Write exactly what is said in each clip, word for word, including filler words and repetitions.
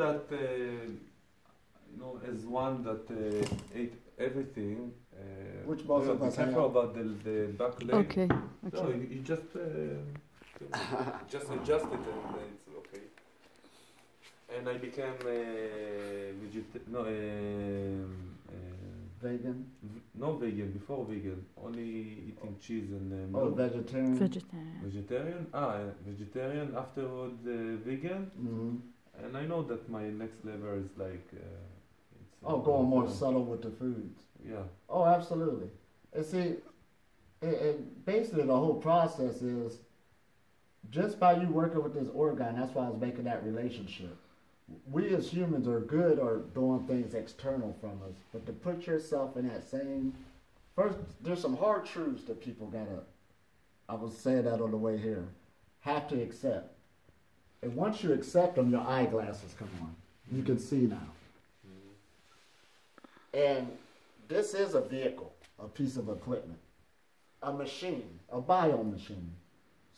That uh, you know, as one that uh, ate everything. Uh, Which boss of us? Be careful about the, the back leg. Okay. Okay. So you, you just uh, just adjust it and it's okay. And I became uh, vegetarian. No, uh, uh, vegan. No vegan. Before vegan, only eating cheese and uh, milk. Oh, vegetarian. Vegetarian. Vegetarian. Ah, vegetarian. Afterward, uh, vegan. Mm-hmm. And I know that my next level is like... Uh, it's oh, going more subtle with the foods. Yeah. Oh, absolutely. And see, it, it basically the whole process is just by you working with this organ, that's why I was making that relationship. We as humans are good at doing things external from us, but to put yourself in that same... First, there's some hard truths that people gotta... I was saying that on the way here. Have to accept. And once you accept them, your eyeglasses come on. You can see now. And this is a vehicle, a piece of equipment, a machine, a bio machine.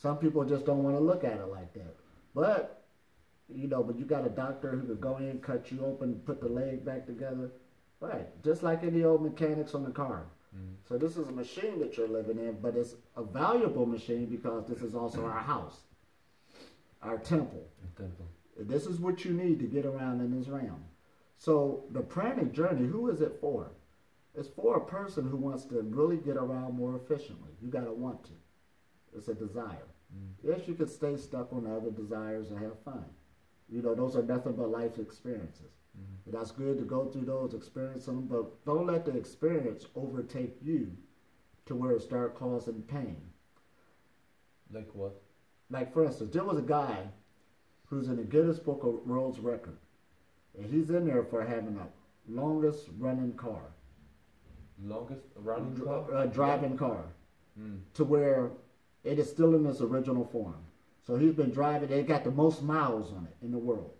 Some people just don't want to look at it like that. But, you know, but you got a doctor who could go in, cut you open, put the leg back together. Right, just like any old mechanics on the car. Mm-hmm. So this is a machine that you're living in, but it's a valuable machine because this is also our house. Our temple. temple. This is what you need to get around in this realm. So the pranic journey, who is it for? It's for a person who wants to really get around more efficiently. You got to want to. It's a desire. Mm. Yes, you can stay stuck on other desires and have fun. You know, those are nothing but life experiences. Mm. That's good to go through those, experience them, but don't let the experience overtake you to where it starts causing pain. Like what? Like, for instance, there was a guy who's in the Guinness Book of World Record, and he's in there for having the longest running car. Longest running Dr car? Uh, driving car. Mm. To where it is still in its original form. So he's been driving, they got the most miles on it in the world.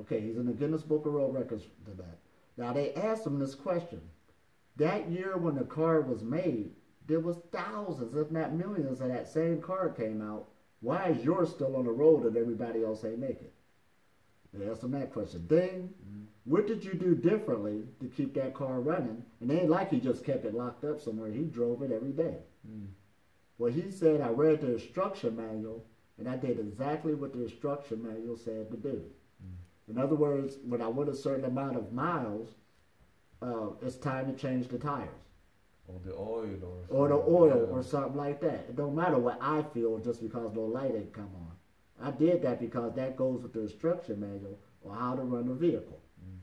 Okay, he's in the Guinness Book of World Records for that. Now, they asked him this question. That year when the car was made, there was thousands, if not millions, of that same car came out. Why is yours still on the road and everybody else ain't make it? They asked them that question. Ding, mm-hmm. What did you do differently to keep that car running? And it ain't like he just kept it locked up somewhere. He drove it every day. Mm. Well, he said, I read the instruction manual, and I did exactly what the instruction manual said to do. Mm. In other words, when I went a certain amount of miles, uh, it's time to change the tires. Or the oil or, or the oil or something like that. It don't matter what I feel just because no light ain't come on. I did that because that goes with the instruction manual on how to run the vehicle. Mm.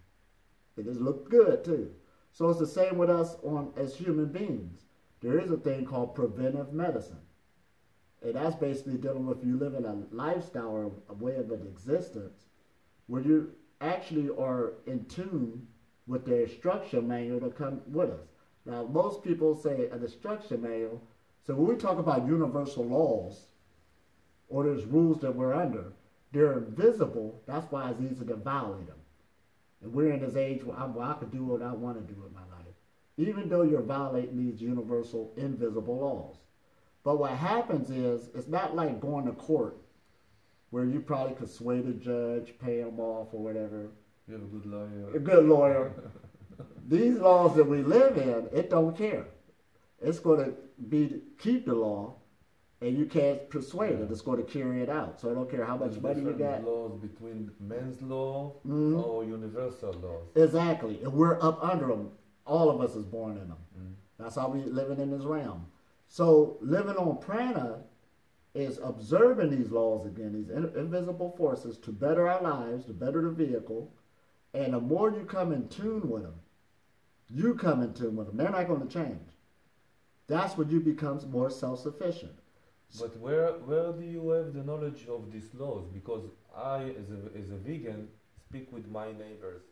It just looked good too. So it's the same with us on as human beings. There is a thing called preventive medicine. And that's basically dealing with you living a lifestyle or a way of an existence where you actually are in tune with the instruction manual to come with us. Now, most people say an instruction manual, so when we talk about universal laws, or there's rules that we're under, they're invisible, that's why it's easy to violate them. And we're in this age where I'm, well, I can do what I want to do with my life. Even though you're violating these universal, invisible laws. But what happens is, it's not like going to court, where you probably could sway the judge, pay him off, or whatever. You have a good lawyer. A good lawyer. These laws that we live in, it don't care. It's going to be keep the law, and you can't persuade yeah. it. It's going to carry it out. So I don't care how much There's money you got. Laws between men's law mm-hmm. or universal laws. Exactly, and we're up under them. All of us is born in them. Mm-hmm. That's how we living in this realm. So living on prana is observing these laws again, these in invisible forces to better our lives, to better the vehicle, and the more you come in tune with them. You come in tune with them. They're not going to change. That's when you become more self-sufficient. But where where do you have the knowledge of these laws? Because I, as a, as a vegan, speak with my neighbors.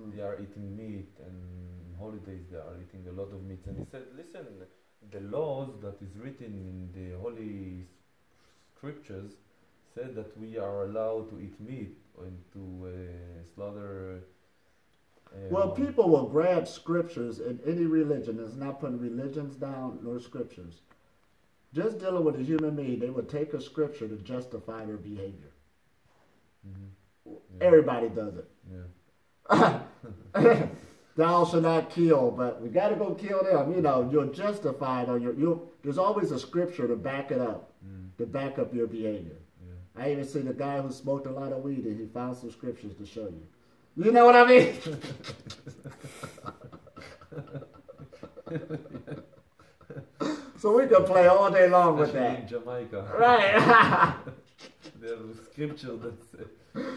Mm. They are eating meat, and holidays they are eating a lot of meat. And he said, listen, the laws that is written in the holy scriptures said that we are allowed to eat meat and to uh, slaughter... Well, people will grab scriptures in any religion. It's not putting religions down nor scriptures. Just dealing with a human being, they will take a scripture to justify their behavior. Mm-hmm. Yeah. Everybody does it. Yeah. Thou shall not kill, but we got to go kill them. You know, you're justified on your. You there's always a scripture to back it up, mm. to back up your behavior. Yeah. I even seen a guy who smoked a lot of weed and he found some scriptures to show you. You know what I mean? So we can play all day long with that. In Jamaica. Right. There are scriptures that say.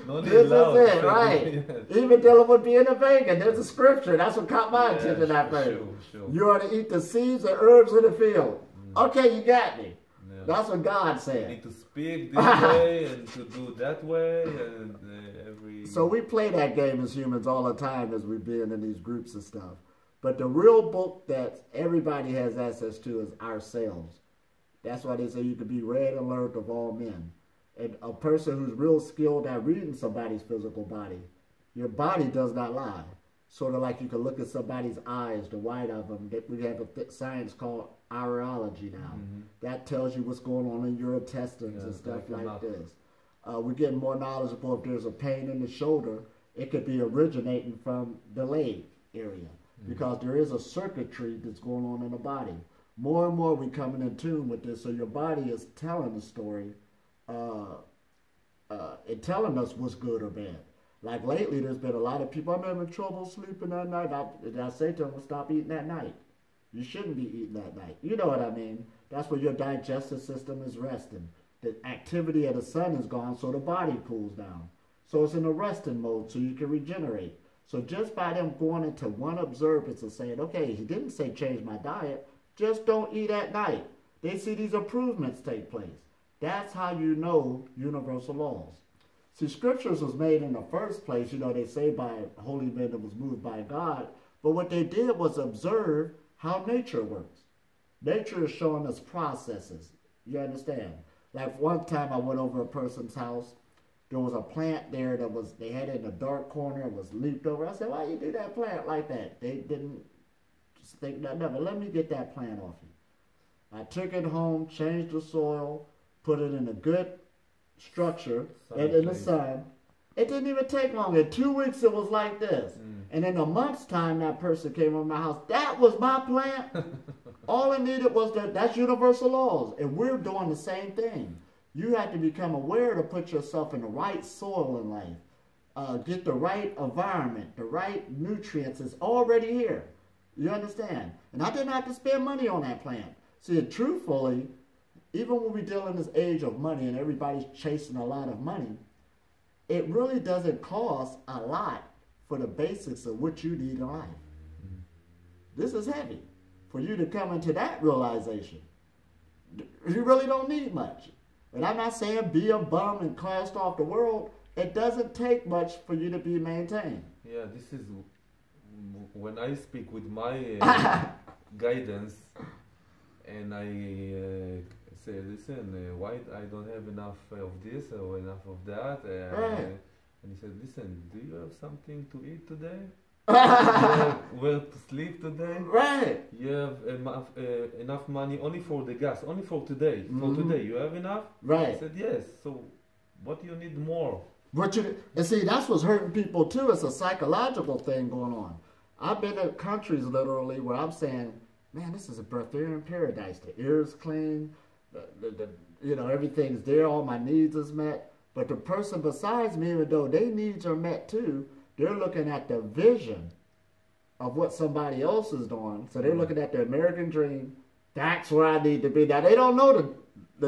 No need this love. Is it, right? Yes. Even dealing with being a vegan, there's a scripture. That's what caught my yeah, attention. Sure, I think sure, sure. you are to eat the seeds and herbs in the field. Mm. Okay, you got me. Yeah. That's what God said. You need to speak this way and to do that way, and uh, every. So we play that game as humans all the time as we're being in these groups and stuff. But the real book that everybody has access to is ourselves. That's why they say you can be read and learned of all men. And a person who's real skilled at reading somebody's physical body, your body does not lie. Sort of like you can look at somebody's eyes, the white of them. We have a science called areology now. Mm-hmm. That tells you what's going on in your intestines yeah, and stuff like, like this. Uh, we're getting more knowledgeable. If there's a pain in the shoulder, it could be originating from the leg area. Mm-hmm. Because there is a circuitry that's going on in the body. More and more we're coming in tune with this. So your body is telling the story. Uh, uh, and telling us what's good or bad. Like lately, there's been a lot of people, I'm having trouble sleeping at night. I, and I say to them, stop eating at night. You shouldn't be eating at night. You know what I mean? That's where your digestive system is resting. The activity of the sun is gone, so the body cools down. So it's in a resting mode, so you can regenerate. So just by them going into one observance and saying, okay, he didn't say change my diet, just don't eat at night. They see these improvements take place. That's how you know universal laws. See, scriptures was made in the first place, you know, they say by holy men that was moved by God, but what they did was observe how nature works. Nature is showing us processes, you understand? Like one time I went over a person's house, there was a plant there that was, they had it in a dark corner, it was leaped over. I said, why you do that plant like that? They didn't just think nothing of it. Let me get that plant off you. I took it home, changed the soil, put it in a good structure, sun and in the sun. It didn't even take long. In two weeks, it was like this. Mm. And in a month's time, that person came over my house. That was my plant. All it needed was that. That's universal laws. And we're doing the same thing. You have to become aware to put yourself in the right soil in life. Uh, get the right environment, the right nutrients. It's already here. You understand? And I didn't have to spend money on that plant. See, truthfully, even when we deal in this age of money and everybody's chasing a lot of money, it really doesn't cost a lot for the basics of what you need in life. Mm-hmm. This is heavy for you to come into that realization. You really don't need much. And I'm not saying be a bum and cast off the world. It doesn't take much for you to be maintained. Yeah, this is when I speak with my uh, guidance and I... Uh, say, listen, uh, why I don't have enough uh, of this or enough of that? Uh, right. And he said, listen, do you have something to eat today? Do you have where to sleep today? Right. You have enough, uh, enough money only for the gas, only for today. Mm-hmm. For today, you have enough? Right. I said, yes. So, what do you need more? What you, and see, that's what's hurting people too. It's a psychological thing going on. I've been in countries literally where I'm saying, man, this is a Breatharian paradise. The air is clean. The, the, you know, everything's there, all my needs is met. But the person besides me, even though their needs are met too, they're looking at the vision of what somebody else is doing. So they're looking at the American dream. That's where I need to be. Now, they don't know the,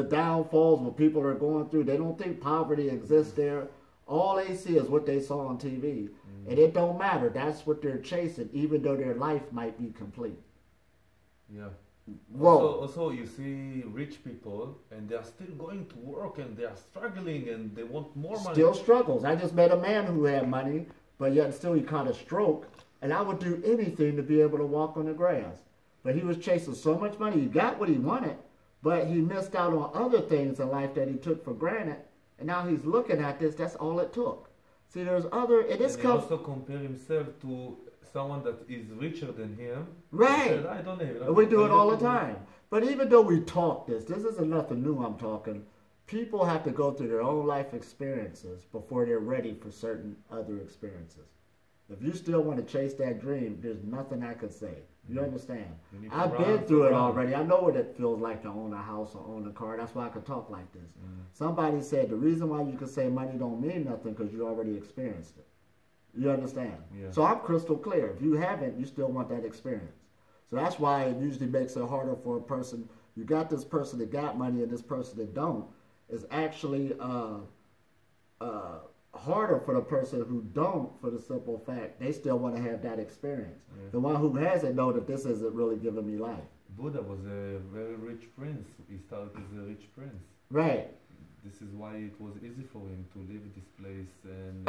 the downfalls what people are going through. They don't think poverty exists there. All they see is what they saw on T V. Mm-hmm. And it don't matter. That's what they're chasing, even though their life might be complete. Yeah. Also, also, you see rich people, and they are still going to work, and they are struggling, and they want more money. Still struggles. I just met a man who had money, but yet still he caught a stroke, and I would do anything to be able to walk on the grass. But he was chasing so much money. He got what he wanted, but he missed out on other things in life that he took for granted, and now he's looking at this. That's all it took. See, there's other... And, it's and he also compare himself to... someone that is richer than him. Right. Said, I don't know. I don't we do it all the time. But even though we talk this, this isn't nothing new I'm talking. people have to go through their own life experiences before they're ready for certain other experiences. If you still want to chase that dream, there's nothing I could say. You understand? You I've run, been through it run. already. I know what it feels like to own a house or own a car. That's why I could talk like this. Mm. Somebody said the reason why you could say money don't mean nothing because you already experienced it. You understand? Yeah. So I'm crystal clear. If you haven't, you still want that experience. So that's why it usually makes it harder for a person. You got this person that got money and this person that don't. It's actually uh, uh, harder for the person who don't, for the simple fact they still want to have that experience. Yeah. The one who has it know that this isn't really giving me life. Buddha was a very rich prince. He started as a rich prince. Right. This is why it was easy for him to leave this place. And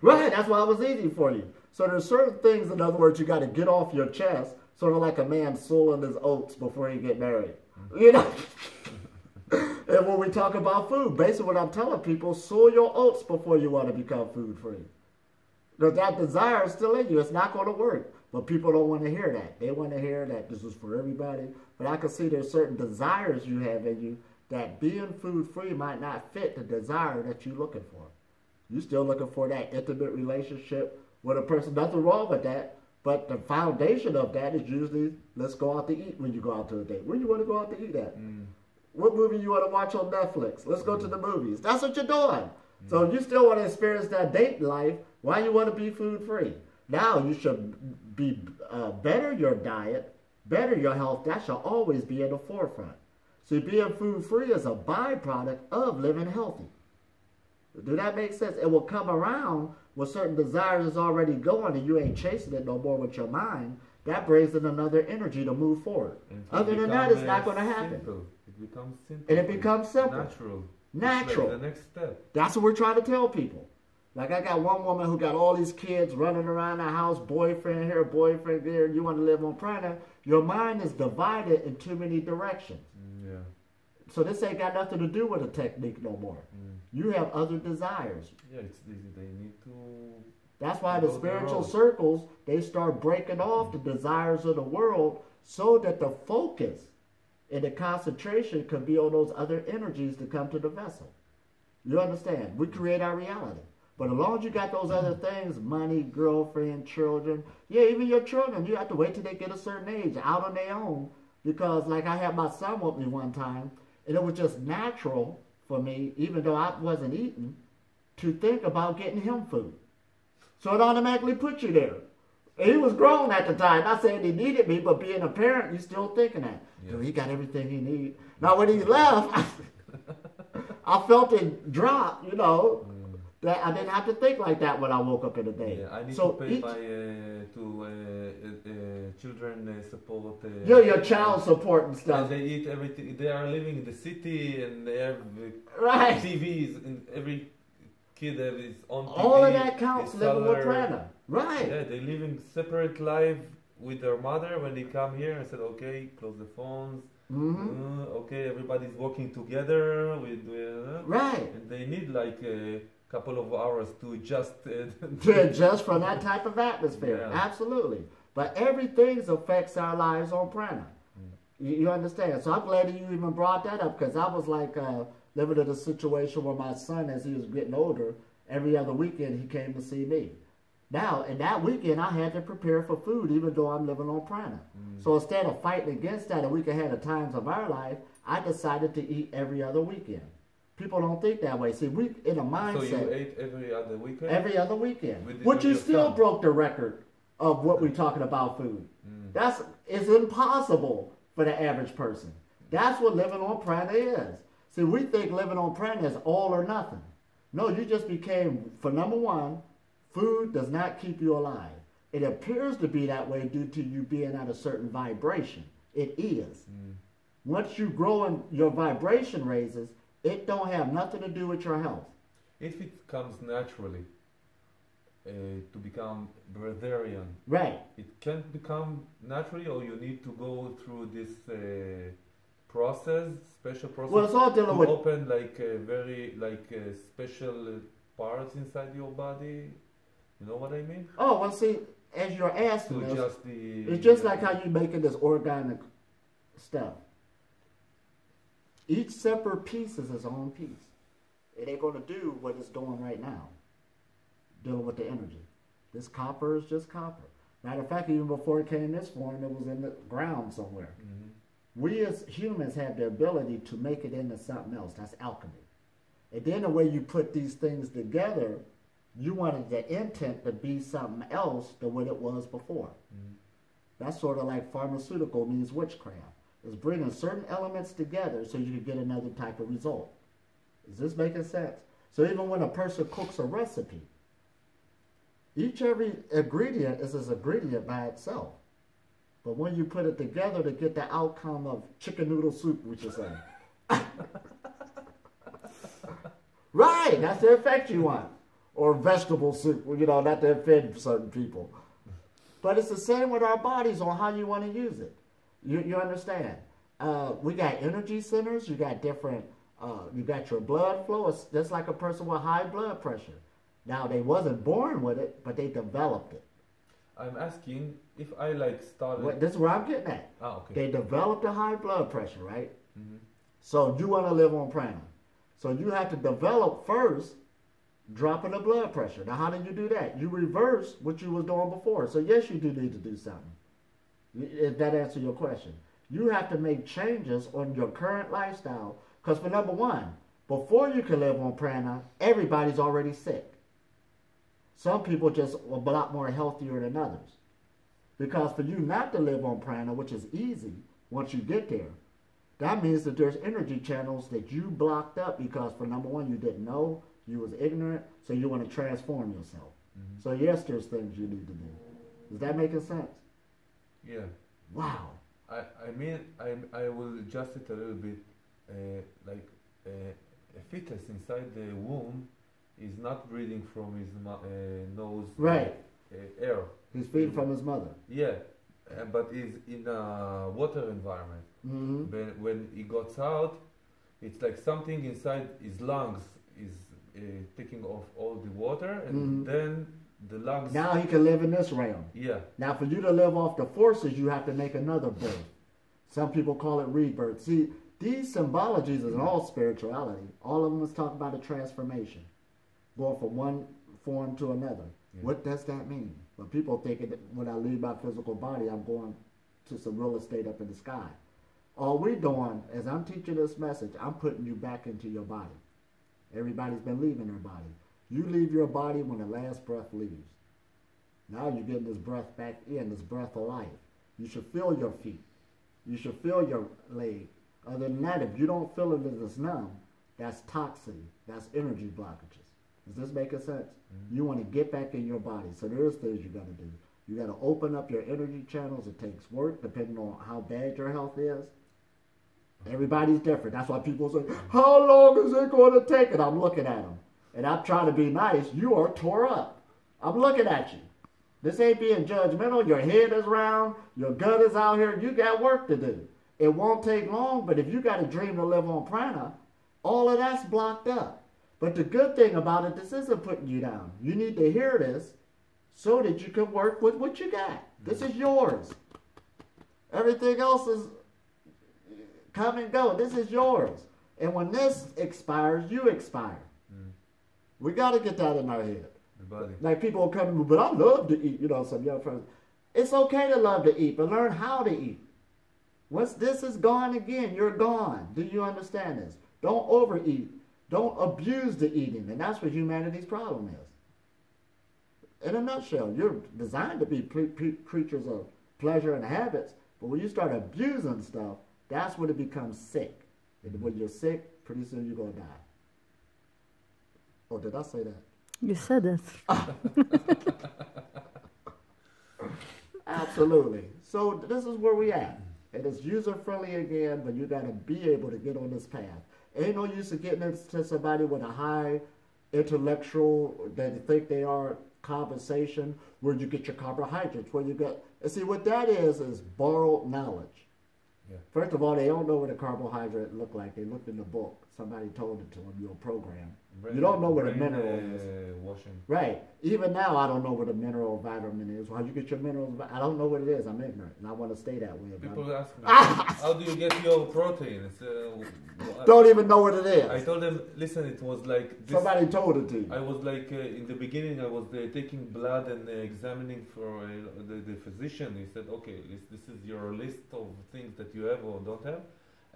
right, that's why it was easy for you. So there's certain things, in other words, you got to get off your chest, sort of like a man sowing his oats before he get married. You know? And when we talk about food, basically what I'm telling people, sow your oats before you want to become food free. Because that desire is still in you. It's not going to work. But people don't want to hear that. They want to hear that this is for everybody. But I can see there's certain desires you have in you that being food free might not fit the desire that you're looking for. You're still looking for that intimate relationship with a person. Nothing wrong with that. But the foundation of that is usually, let's go out to eat when you go out to a date. Where do you want to go out to eat at? Mm. What movie you want to watch on Netflix? Let's go mm. to the movies. That's what you're doing. Mm. So if you still want to experience that date life, why you want to be food free? Now you should be uh, better your diet, better your health. That should always be in the forefront. So being food free is a byproduct of living healthy. Does that make sense? It will come around when certain desires is already going and you ain't chasing it no more with your mind. That brings in another energy to move forward. Other than that, it's not going to happen. It becomes simple. And it becomes simple. Natural. Natural. Like the next step. That's what we're trying to tell people. Like I got one woman who got all these kids running around the house, boyfriend here, boyfriend there, and you want to live on prana. Your mind is divided in too many directions. Yeah. So this ain't got nothing to do with a technique no more. Mm. You have other desires. Yeah, it's, they, they need to... That's why the spiritual circles, they start breaking off the desires of the world so that the focus and the concentration can be on those other energies that come to the vessel. You understand? We create our reality. But as long as you got those other things, money, girlfriend, children, yeah, even your children, you have to wait till they get a certain age, out on their own. Because like I had my son with me one time, and it was just natural for me, even though I wasn't eating, to think about getting him food. So it automatically put you there. He was grown at the time. Not saying he needed me, but being a parent, you're still thinking that. Yes. Dude, he got everything he needs. Now, when he left, I, I felt it drop, you know, mm. that I didn't have to think like that when I woke up in the day. Yeah, I need so to pay each, by, uh, to uh, uh, uh, children support. Uh, yeah, your child support and stuff. And they eat everything. They are living in the city and they have uh, right. T Vs and every... T V, all of that counts, living with prana. Right. Yeah, they live in separate life with their mother. When they come here, I said, okay, close the phones. Mm-hmm. uh, okay, everybody's working together. With, uh, right. And they need like a couple of hours to adjust. Uh, to adjust from that type of atmosphere. Yeah. Absolutely. But everything affects our lives on prana. Yeah. You, you understand? So I'm glad that you even brought that up because I was like... Uh, living in a situation where my son, as he was getting older, every other weekend he came to see me. Now, in that weekend, I had to prepare for food, even though I'm living on prana. Mm. So instead of fighting against that a week ahead of times of our life, I decided to eat every other weekend. People don't think that way. See, we in a mindset. So you ate every other weekend? Every other weekend. With, which with you still son. broke the record of what we're talking about food. Mm. That's it's impossible for the average person. That's what living on prana is. See, we think living on prana is all or nothing. No, you just became, for number one, food does not keep you alive. It appears to be that way due to you being at a certain vibration. It is. Mm. Once you grow and your vibration raises, it don't have nothing to do with your health. If it comes naturally uh, to become Breatharian, right? It can't become naturally, or you need to go through this... Uh, process, special process. Well, it's all dealing with open like uh, very like uh, special parts inside your body. You know what I mean? Oh, well, see, as you're asking, so just the, it's just uh, like how you making this organic stuff. Each separate piece is its own piece. It ain't going to do what it's doing right now, dealing with the energy. This copper is just copper. Matter of fact, even before it came this form, it was in the ground somewhere. Mm-hmm. We as humans have the ability to make it into something else. That's alchemy. And then the way you put these things together, you wanted the intent to be something else than what it was before. Mm-hmm. That's sort of like pharmaceutical means witchcraft. It's bringing certain elements together so you can get another type of result. Is this making sense? So even when a person cooks a recipe, each every ingredient is an ingredient by itself. But when you put it together to get the outcome of chicken noodle soup, which is saying. Right, that's the effect you want. Or vegetable soup, you know, not to offend certain people. But it's the same with our bodies on how you want to use it. You, you understand? Uh, we got energy centers, you got different, uh, you got your blood flow. It's just like a person with high blood pressure. Now, they wasn't born with it, but they developed it. I'm asking if I like started... Well, this is where I'm getting at. Oh, okay. They developed a high blood pressure, right? Mm-hmm. So you want to live on prana. So you have to develop first, dropping the blood pressure. Now, how do you do that? You reverse what you was doing before. So yes, you do need to do something. If that answers your question. You have to make changes on your current lifestyle. Because for number one, before you can live on prana, everybody's already sick. Some people just are a lot more healthier than others. Because for you not to live on prana, which is easy once you get there, that means that there's energy channels that you blocked up because for number one, you didn't know, you was ignorant, so you want to transform yourself. Mm-hmm. So yes, there's things you need to do. Is that making sense? Yeah. Wow. I, I mean, I, I will adjust it a little bit. Uh, like uh, a fetus inside the womb is not breathing from his uh, nose, right? Uh, air. He's breathing from his mother. Yeah, uh, but he's in a water environment. Mm-hmm. When when he gets out, it's like something inside his lungs is uh, taking off all the water, and mm-hmm. then the lungs. Now he can live in this realm. Yeah. Now for you to live off the forces, you have to make another birth. Some people call it rebirth. See, these symbologies is all spirituality. All of them is talking about a transformation. Going from one form to another. Yeah. What does that mean? When people think that when I leave my physical body, I'm going to some real estate up in the sky. All we're doing, as I'm teaching this message, I'm putting you back into your body. Everybody's been leaving their body. You leave your body when the last breath leaves. Now you're getting this breath back in, this breath of life. You should feel your feet. You should feel your leg. Other than that, if you don't feel it as it's numb, that's toxin. That's energy blockages. Is this making sense? Mm-hmm. You want to get back in your body. So there's things you got to do. You got to open up your energy channels. It takes work depending on how bad your health is. Everybody's different. That's why people say, how long is it going to take? And I'm looking at them. And I'm trying to be nice. You are tore up. I'm looking at you. This ain't being judgmental. Your head is round. Your gut is out here. You got work to do. It won't take long, but if you got a dream to live on prana, all of that's blocked up. But the good thing about it, this isn't putting you down. You need to hear this so that you can work with what you got. This is yours. Everything else is come and go. This is yours. And when this expires, you expire. Mm. We got to get that in our head. Everybody. Like people will come, but I love to eat. You know, some young friends. It's okay to love to eat, but learn how to eat. Once this is gone again, you're gone. Do you understand this? Don't overeat. Don't abuse the eating, and that's what humanity's problem is. In a nutshell, you're designed to be creatures of pleasure and habits, but when you start abusing stuff, that's when it becomes sick. And when you're sick, pretty soon you're going to die. Oh, did I say that? You said it. Absolutely. So this is where we at. It is user-friendly again, but you got to be able to get on this path. Ain't no use of getting into somebody with a high intellectual that you think they are conversation where you get your carbohydrates, where you get, and see what that is, is borrowed knowledge. Yeah. First of all, they don't know what a carbohydrate look like. They looked in the book. somebody told it to him, your program. Brain, you don't know what a mineral uh, is. Washing. Right. Even now, I don't know what a mineral vitamin is. How you get your minerals? I don't know what it is. I'm ignorant, and I want to stay that way. People ask me, how do you get your protein? It's, uh, don't even know what it is. I told them, listen, it was like this. Somebody told it to you. I was like, uh, in the beginning, I was uh, taking blood and uh, examining for uh, the, the physician. He said, okay, this, this is your list of things that you have or don't have.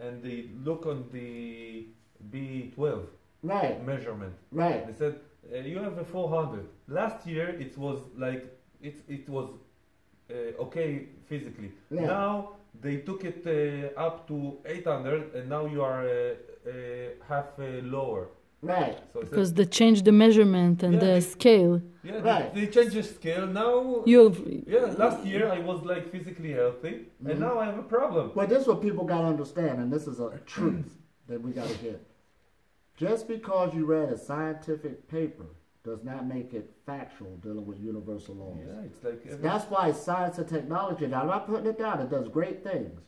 And they look on the B twelve. Right. Measurement. Right. They said, uh, you have a four hundred. Last year it was like, it, it was uh, okay physically. Yeah. Now they took it uh, up to eight hundred and now you are uh, uh, half uh, lower. Right. So because said, they changed the measurement and yeah, the they, scale. Yeah, right. they, they changed the scale. Now, You've, yeah, last year I was like physically healthy mm-hmm. and now I have a problem. Well, this is what people got to understand, and this is a truth that we got to get. Just because you read a scientific paper does not make it factual dealing with universal laws. Yeah, it's like every... That's why science and technology, now I'm not putting it down, it does great things.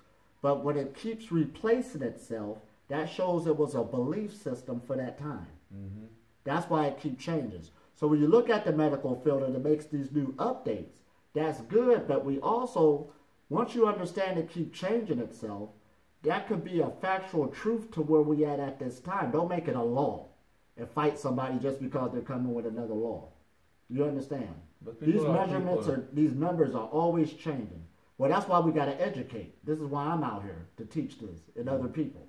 But when it keeps replacing itself, that shows it was a belief system for that time. Mm-hmm. That's why it keeps changes. So when you look at the medical field and it makes these new updates, that's good, but we also, once you understand it keeps changing itself, that could be a factual truth to where we at at this time. Don't make it a law and fight somebody just because they're coming with another law. You understand? But these measurements are, these numbers are always changing. Well, that's why we got to educate. This is why I'm out here, to teach this and other people.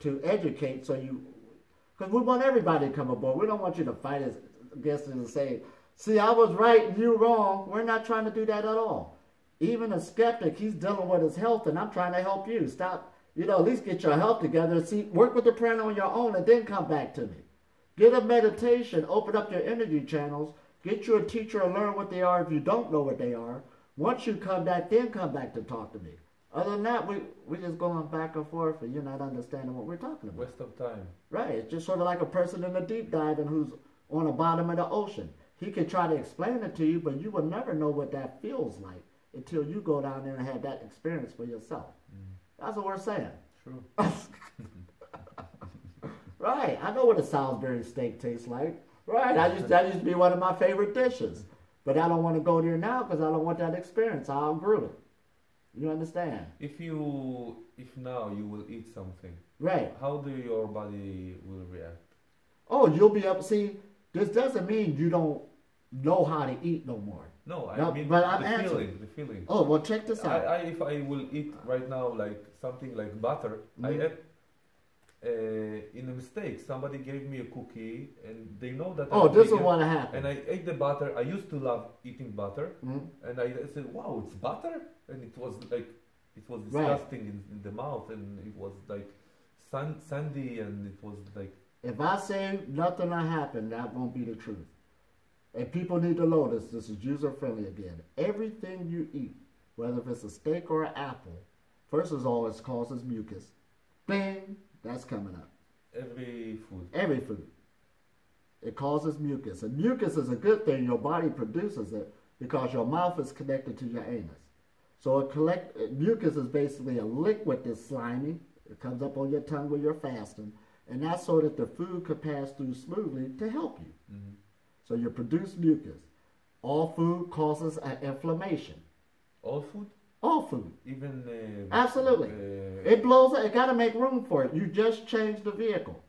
To educate so you, because we want everybody to come aboard. We don't want you to fight us against us and say, see, I was right and you wrong. We're not trying to do that at all. Even a skeptic, he's dealing with his health and I'm trying to help you. Stop. You know, at least get your health together. See, work with the prana on your own and then come back to me. Get a meditation. Open up your energy channels. Get you a teacher and learn what they are if you don't know what they are. Once you come back, then come back to talk to me. Other than that, we, we're just going back and forth and you're not understanding what we're talking about. Waste of time. Right. It's just sort of like a person in a deep dive and who's on the bottom of the ocean. He can try to explain it to you, but you will never know what that feels like until you go down there and have that experience for yourself. Mm. That's what we're saying. True. Right. I know what a Salisbury steak tastes like. Right. I used, that used to be one of my favorite dishes. But I don't want to go there now because I don't want that experience. I outgrew it. You understand? If you, if now you will eat something. Right. How do your body will react? Oh, you'll be up. See, this doesn't mean you don't know how to eat no more. No, I no, mean but I'm the answering. feeling, the feeling. Oh, well, check this out. I, I, if I will eat right now like something like butter, mm-hmm. I had uh, in a mistake, somebody gave me a cookie and they know that Oh, I this is what happened. And I ate the butter. I used to love eating butter. Mm-hmm. And I, I said, wow, it's butter? And it was like, it was disgusting right. in, in the mouth and it was like sun, sandy and it was like... If I say nothing happened, that won't be the truth. And people need to know this, this is user-friendly again. Everything you eat, whether if it's a steak or an apple, first of all, it causes mucus. Bing! That's coming up. Every food. Every food. It causes mucus. And mucus is a good thing. Your body produces it because your mouth is connected to your anus. So it collect, mucus is basically a liquid that's slimy. It comes up on your tongue when you're fasting. And that's so that the food could pass through smoothly to help you. Mm-hmm. So you produce mucus. All food causes an inflammation. All food? All food. Even... Uh, Absolutely. Uh, it blows up. It got to make room for it. You just change the vehicle.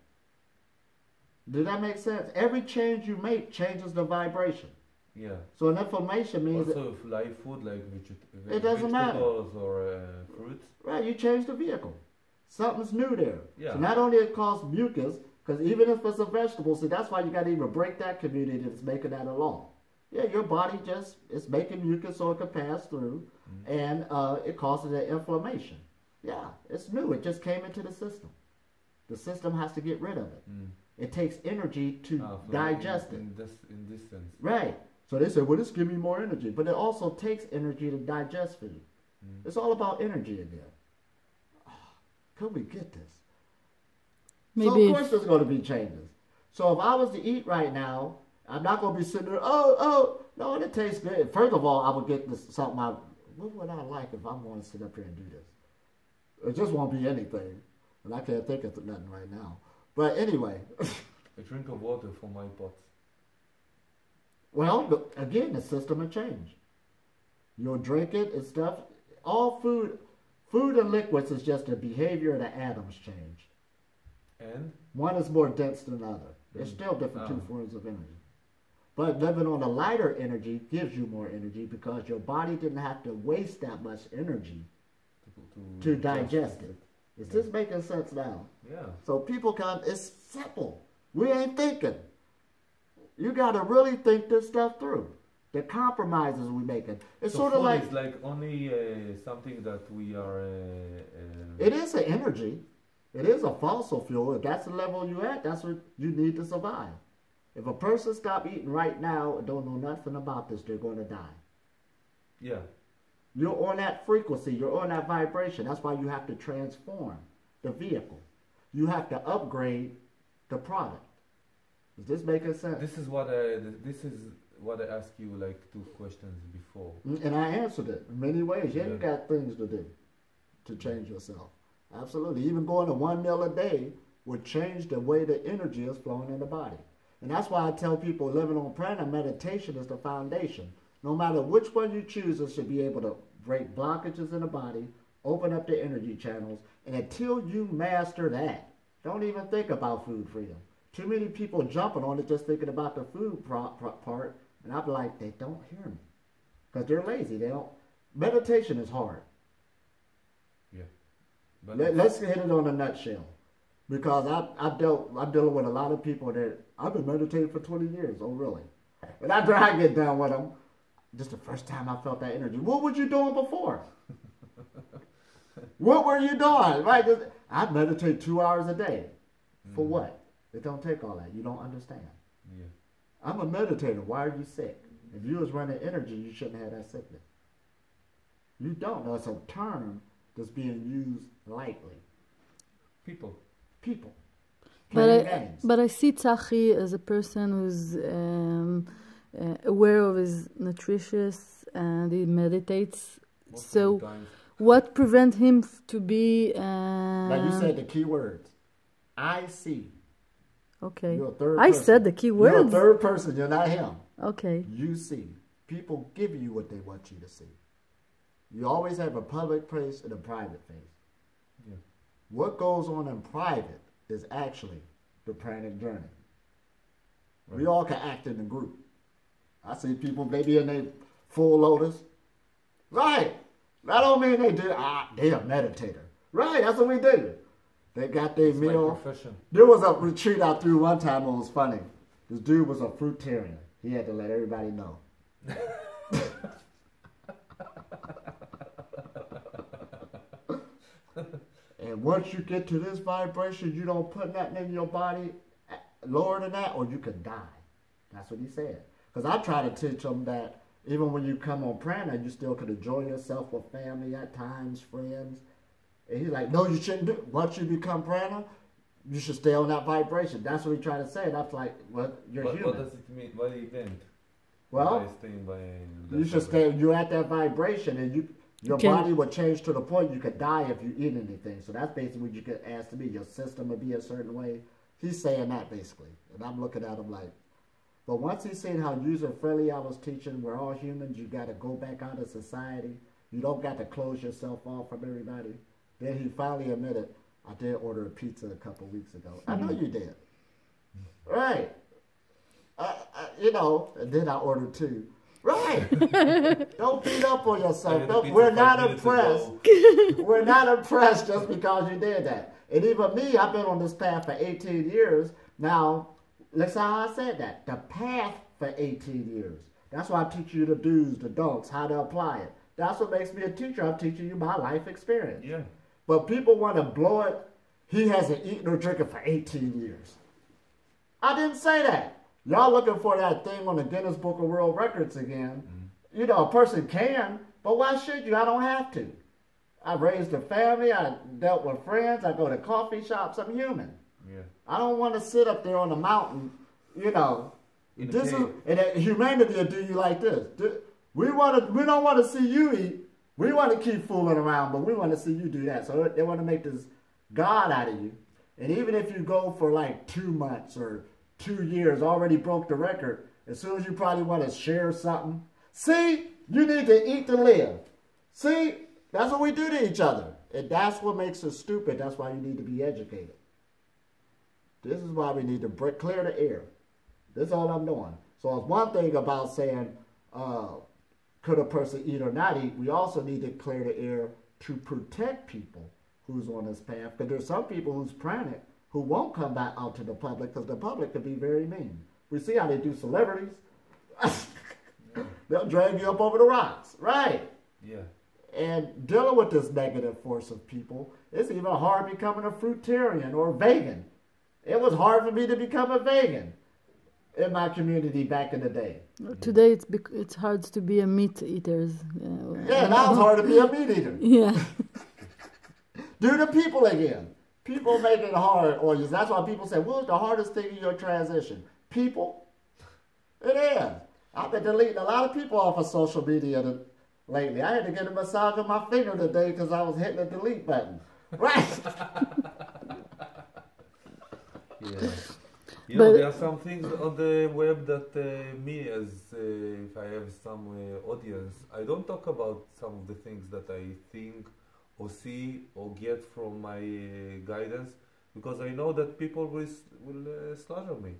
Did that make sense? Every change you make changes the vibration. Yeah. So an inflammation means... Also that, live food like veget it doesn't vegetables matter. or uh, fruits. Right. You change the vehicle. Something's new there. Yeah. So not only it causes mucus... Because even if it's a vegetable, see, that's why you got to even break that community that's making that a law. Yeah, your body just is making mucus so it can pass through, mm-hmm. and uh, it causes an inflammation. Yeah, it's new. It just came into the system. The system has to get rid of it. Mm. It takes energy to ah, so digest in, it. In this, in this sense. Right. So they say, well, this gives me more energy. But it also takes energy to digest food. Mm. It's all about energy again. Oh, can we get this? Maybe. So of course there's going to be changes. So if I was to eat right now, I'm not going to be sitting there, oh, oh, no, and it tastes good. First of all, I would get this something I, what would I like if I'm going to sit up here and do this? It just won't be anything. And I can't think of nothing right now. But anyway. A drink of water for my pot. Well, but again, the system of change. You'll drink it and stuff. All food, food and liquids is just a behavior and the atoms change. And? One is more dense than the other. There's still different oh. two forms of energy. But living on a lighter energy gives you more energy because your body didn't have to waste that much energy to, to, to digest it. Is yeah. this making sense now? Yeah. So people come, it's simple. We ain't thinking. You got to really think this stuff through. The compromises we making. It's so sort of like... It's like only uh, something that we are... Uh, uh, it is an energy. It is a fossil fuel. If that's the level you're at, that's what you need to survive. If a person stop eating right now and don't know nothing about this, they're going to die. Yeah. You're on that frequency. You're on that vibration. That's why you have to transform the vehicle. You have to upgrade the product. Is this making sense? This is what I, this is what I asked you like two questions before. And I answered it in many ways. Yeah, yeah. You got things to do to change yourself. Absolutely. Even going to one meal a day would change the way the energy is flowing in the body. And that's why I tell people living on prana, meditation is the foundation. No matter which one you choose, it should be able to break blockages in the body, open up the energy channels, and until you master that, don't even think about food freedom. Too many people jumping on it just thinking about the food pro pro part, and I'm like, they don't hear me. Because they're lazy. They don't. Meditation is hard. Yeah. But Let, let's hit it on a nutshell. Because I, I dealt, I'm dealing with a lot of people that, I've been meditating for twenty years. Oh, really? And after I get down with them, just the first time I felt that energy. What were you doing before? What were you doing? Right? I meditate two hours a day. For mm. what? It don't take all that. You don't understand. Yeah. I'm a meditator. Why are you sick? If you was running energy, you shouldn't have that sickness. You don't know. It's a term that's being used lightly. People. People. But I, but I see Tzahi as a person who's um, uh, aware of his nutritious and he meditates. Most so sometimes. What prevents him to be... Uh, like you said, the key words. I see. Okay. You're a third I person. Said the key words. You're a third person. You're not him. Okay. You see. People give you what they want you to see. You always have a public face and a private face. Yeah. What goes on in private is actually the pranic journey. Right. We all can act in a group. I see people, they be in their full lotus. Right. That don't mean they did, ah, they're a meditator. Right, that's what we do. They got their meal. There was a retreat I threw one time. It was funny. This dude was a fruitarian. He had to let everybody know. And once you get to this vibration, you don't put nothing in your body lower than that, or you can die. That's what he said. Because I try to teach them that even when you come on prana, you still can enjoy yourself with family at times, friends. And he's like, no, you shouldn't do it. Once you become prana, you should stay on that vibration. That's what he tried to say. And I was like, well, you're what, human. What does it mean? What do you think? Well, by you should vibration. Stay. You're at that vibration, and you your okay. body will change to the point you could die if you eat anything. So that's basically what you could ask to be. Your system would be a certain way. He's saying that, basically. And I'm looking at him like, but once he's seen how user-friendly I was teaching, we're all humans. You got to go back out of society. You don't got to close yourself off from everybody. Then he finally admitted, I did order a pizza a couple weeks ago. I know you did. Right. I, I, you know, and then I ordered two. Right. Don't beat up on yourself. Don't, we're not impressed. We're not impressed just because you did that. And even me, I've been on this path for eighteen years. Now, that's how I said that. The path for eighteen years. That's why I teach you the do's, the don'ts, how to apply it. That's what makes me a teacher. I'm teaching you my life experience. Yeah. But people want to blow it. He hasn't eaten or drinking for eighteen years. I didn't say that. Y'all looking for that thing on the Guinness Book of World Records again. Mm-hmm. You know, a person can, but why should you? I don't have to. I raised a family. I dealt with friends. I go to coffee shops. I'm human. Yeah. I don't want to sit up there on a mountain, you know. In this is, and humanity will do you like this. We, want to, we don't want to see you eat. We want to keep fooling around, but we want to see you do that. So they want to make this God out of you. And even if you go for like two months or two years, already broke the record, as soon as you probably want to share something, see, you need to eat to live. See, that's what we do to each other. And that's what makes us stupid. That's why you need to be educated. This is why we need to break, clear the air. This is all I'm doing. So it's one thing about saying, uh, could a person eat or not eat? We also need to clear the air to protect people who's on this path. Because there's some people who's prana who won't come back out to the public because the public could be very mean. We see how they do celebrities. Yeah. They'll drag you up over the rocks. Right. Yeah. And dealing with this negative force of people, it's even hard becoming a fruitarian or vegan. It was hard for me to become a vegan in my community back in the day. Today it's it's hard to be a meat eater. Yeah, now it's hard to be a meat eater. Yeah. Do the people again. People make it hard on you. That's why people say, "What's the hardest thing in your transition?" People. It is. I've been deleting a lot of people off of social media to, lately. I had to get a massage on my finger today because I was hitting the delete button. Right. Yeah. You know, there are some things on the web that uh, me, as uh, if I have some uh, audience, I don't talk about some of the things that I think or see or get from my uh, guidance, because I know that people will, will uh, slaughter me.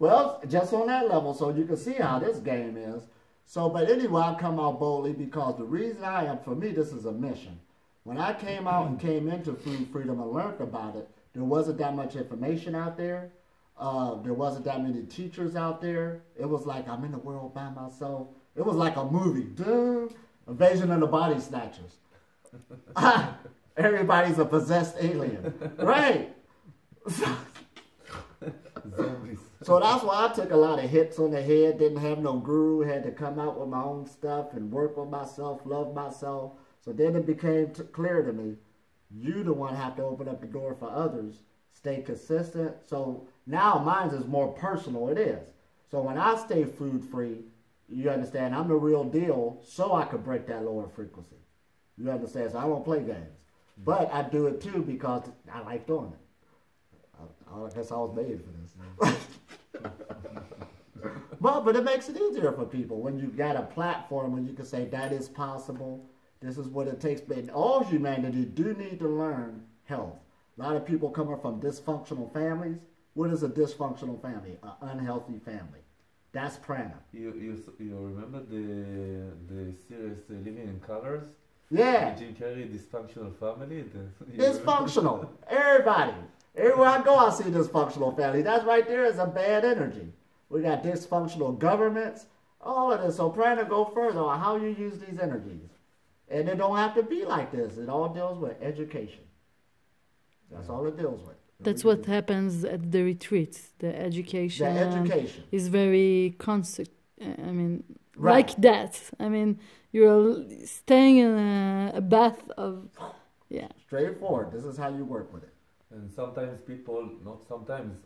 Well, just on that level, so you can see how this game is. So, but anyway, I come out boldly because the reason I am, for me, this is a mission. When I came out and came into Food Freedom and learned about it, there wasn't that much information out there. Uh, there wasn't that many teachers out there. It was like, I'm in the world by myself. It was like a movie. Dude, Invasion of the Body Snatchers. Ah, everybody's a possessed alien. Right. So that's why I took a lot of hits on the head. Didn't have no guru. Had to come out with my own stuff and work on myself, love myself. So then it became t clear to me. You the one have to open up the door for others. Stay consistent. So now mine is more personal. It is. So when I stay food free, you understand, I'm the real deal, so I could break that lower frequency. You understand? So I don't play games. But I do it too because I like doing it. I, I guess I was made for this. Well, but it makes it easier for people when you got a platform when you can say that is possible. This is what it takes. But all humanity do need to learn health. A lot of people coming from dysfunctional families. What is a dysfunctional family? An unhealthy family. That's prana. You you you remember the the series uh, Living in Colors? Yeah. Jim Carrey, dysfunctional family. Dysfunctional. Everybody. Everywhere I go, I see dysfunctional family. That's right there is a bad energy. We got dysfunctional governments. All of this. So prana go further on how you use these energies. And it don't have to be like this. It all deals with education. That's all it deals with. That's what happens at the retreats. The education, the education. is very constant. I mean, right. like that. I mean, you're staying in a, a bath of, yeah. Straightforward. This is how you work with it. And sometimes people, not sometimes,